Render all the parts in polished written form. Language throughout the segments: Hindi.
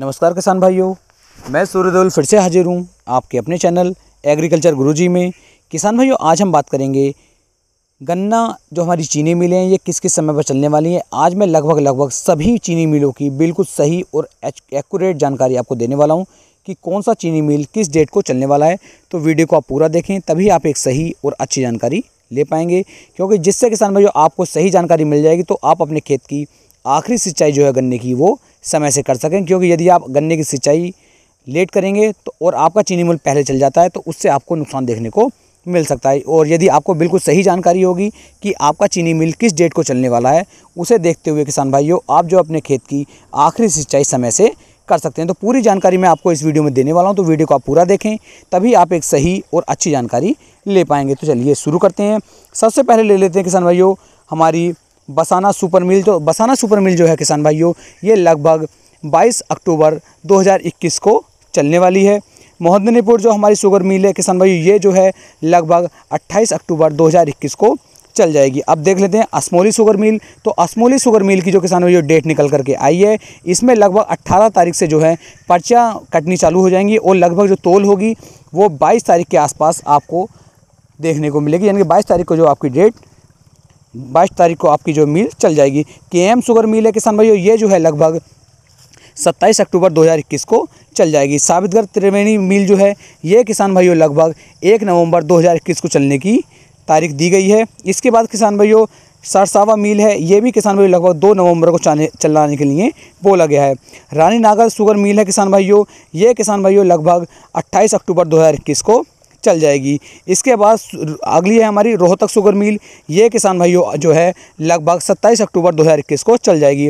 नमस्कार किसान भाइयों, मैं सूर्यदेओल फिर से हाजिर हूँ आपके अपने चैनल एग्रीकल्चर गुरुजी में। किसान भाइयों, आज हम बात करेंगे गन्ना जो हमारी चीनी मिलें हैं ये किस किस समय पर चलने वाली हैं। आज मैं लगभग सभी चीनी मिलों की बिल्कुल सही और एक्यूरेट जानकारी आपको देने वाला हूँ कि कौन सा चीनी मिल किस डेट को चलने वाला है। तो वीडियो को आप पूरा देखें, तभी आप एक सही और अच्छी जानकारी ले पाएंगे, क्योंकि जिससे किसान भाइयों आपको सही जानकारी मिल जाएगी तो आप अपने खेत की आखिरी सिंचाई जो है गन्ने की वो समय से कर सकें। क्योंकि यदि आप गन्ने की सिंचाई लेट करेंगे तो और आपका चीनी मिल पहले चल जाता है तो उससे आपको नुकसान देखने को मिल सकता है। और यदि आपको बिल्कुल सही जानकारी होगी कि आपका चीनी मिल किस डेट को चलने वाला है, उसे देखते हुए किसान भाइयों आप जो अपने खेत की आखिरी सिंचाई समय से कर सकते हैं। तो पूरी जानकारी मैं आपको इस वीडियो में देने वाला हूं, तो वीडियो को आप पूरा देखें, तभी आप एक सही और अच्छी जानकारी ले पाएंगे। तो चलिए शुरू करते हैं। सबसे पहले ले लेते हैं किसान भाइयों हमारी बसाना सुपर मिल। तो बसाना सुपर मिल जो है किसान भाइयों ये लगभग 22 अक्टूबर 2021 को चलने वाली है। मोहदिनीपुर जो हमारी शुगर मिल है किसान भाइयों ये जो है लगभग 28 अक्टूबर 2021 को चल जाएगी। अब देख लेते हैं अस्मोली सुगर मिल। तो अस्मोली सुगर मिल की जो किसान भाइयों डेट निकल करके आई है, इसमें लगभग 18 तारीख से जो है पर्चा कटनी चालू हो जाएंगी और लगभग जो तोल होगी वो 22 तारीख के आसपास आपको देखने को मिलेगी। यानी कि 22 तारीख को जो आपकी डेट 22 तारीख को आपकी जो मिल चल जाएगी। के एम सुगर मिल है किसान भाइयों ये जो है लगभग 27 अक्टूबर 2021 को चल जाएगी। साबितगढ़ त्रिवेणी मिल जो है ये किसान भाइयों लगभग 1 नवंबर 2021 को चलने की तारीख दी गई है। इसके बाद किसान भाइयों सरसावा मिल है, ये भी किसान भाइयों लगभग 2 नवंबर को चलाने के लिए बोला गया है। रानी नागर सुगर मिल है किसान भाइयों ये किसान भाइयों लगभग 28 अक्टूबर 2021 को चल जाएगी। इसके बाद अगली है हमारी रोहतक शुगर मिल, ये किसान भाइयों जो है लगभग 27 अक्टूबर 2021 को चल जाएगी।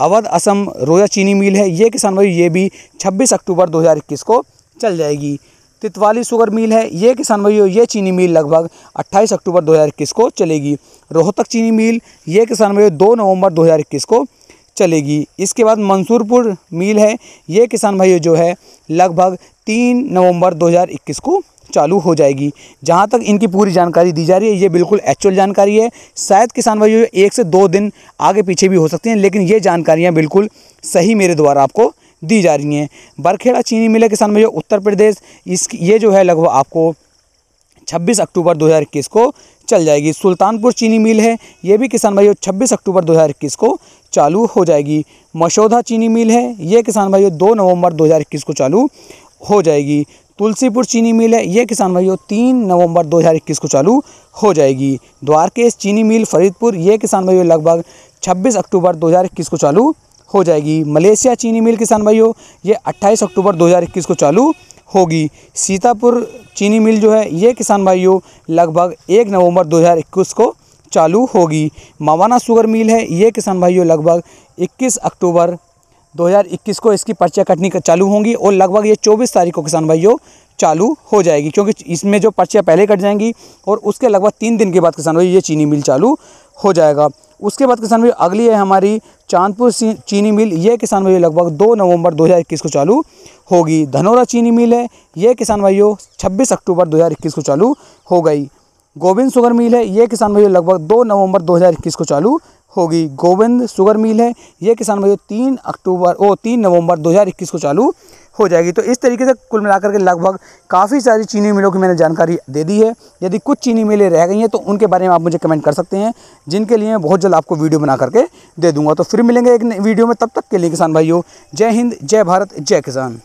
अवध असम रोया चीनी मिल है, ये किसान भाइयों ये भी 26 अक्टूबर 2021 को चल जाएगी। तितवाली शुगर मिल है, ये किसान भाइयों ये चीनी मिल लगभग 28 अक्टूबर 2021 को चलेगी। रोहतक चीनी मिल ये किसान भाइयों 2 नवंबर 2021 को चलेगी। इसके बाद मंसूरपुर मिल है, ये किसान भाइयों जो है लगभग 3 नवंबर 2021 को चालू हो जाएगी। जहां तक इनकी पूरी जानकारी दी जा रही है ये बिल्कुल एक्चुअल जानकारी है। शायद किसान भाइयों 1 से 2 दिन आगे पीछे भी हो सकती हैं, लेकिन ये जानकारियां बिल्कुल सही मेरे द्वारा आपको दी जा रही हैं। बरखेड़ा चीनी मिल है किसान भाइयों उत्तर प्रदेश, इसकी ये जो है लगभग आपको 26 अक्टूबर 2021 को चल जाएगी। सुल्तानपुर चीनी मिल है, ये भी किसान भाइयों 26 अक्टूबर 2021 को चालू हो जाएगी। मशोधा चीनी मिल है, ये किसान भाइयों 2 नवंबर 2021 को चालू हो जाएगी। तुलसीपुर चीनी मिल है, ये किसान भाइयों 3 नवंबर 2021 को चालू हो जाएगी। द्वारकेश चीनी मिल फरीदपुर, ये किसान भाइयों लगभग 26 अक्टूबर 2021 को चालू हो जाएगी। मलेशिया चीनी मिल किसान भाइयों ये 28 अक्टूबर 2021 को चालू होगी। सीतापुर चीनी मिल जो है ये किसान भाइयों लगभग 1 नवंबर 2021 को चालू होगी। मवाना शुगर मिल है, ये किसान भाइयों लगभग 21 अक्टूबर 2021 को इसकी पर्चा कटनी चालू होंगी और लगभग ये 24 तारीख को किसान भाइयों चालू हो जाएगी, क्योंकि इसमें जो पर्चियाँ पहले कट जाएंगी और उसके लगभग 3 दिन के बाद किसान भाई ये चीनी मिल चालू हो जाएगा। उसके बाद किसान भाई अगली है हमारी चांदपुर चीनी मिल, ये किसान भाई लगभग 2 नवंबर 2021 को चालू होगी। धनौरा चीनी मिल है, ये किसान भाइयों 26 अक्टूबर 2021 को चालू हो गई। गोविंद शुगर मिल है, ये किसान भाइयों लगभग 2 नवंबर 2021 को चालू होगी। गोविंद शुगर मिल है, ये किसान भाइयों 3 नवंबर 2021 को चालू हो जाएगी। तो इस तरीके से कुल मिलाकर के लगभग काफ़ी सारी चीनी मिलों की मैंने जानकारी दे दी है। यदि कुछ चीनी मिलें रह गई हैं तो उनके बारे में आप मुझे कमेंट कर सकते हैं, जिनके लिए मैं बहुत जल्द आपको वीडियो बना करके दे दूँगा। तो फिर मिलेंगे एक वीडियो में, तब तक के लिए किसान भाइयों जय हिंद, जय भारत, जय किसान।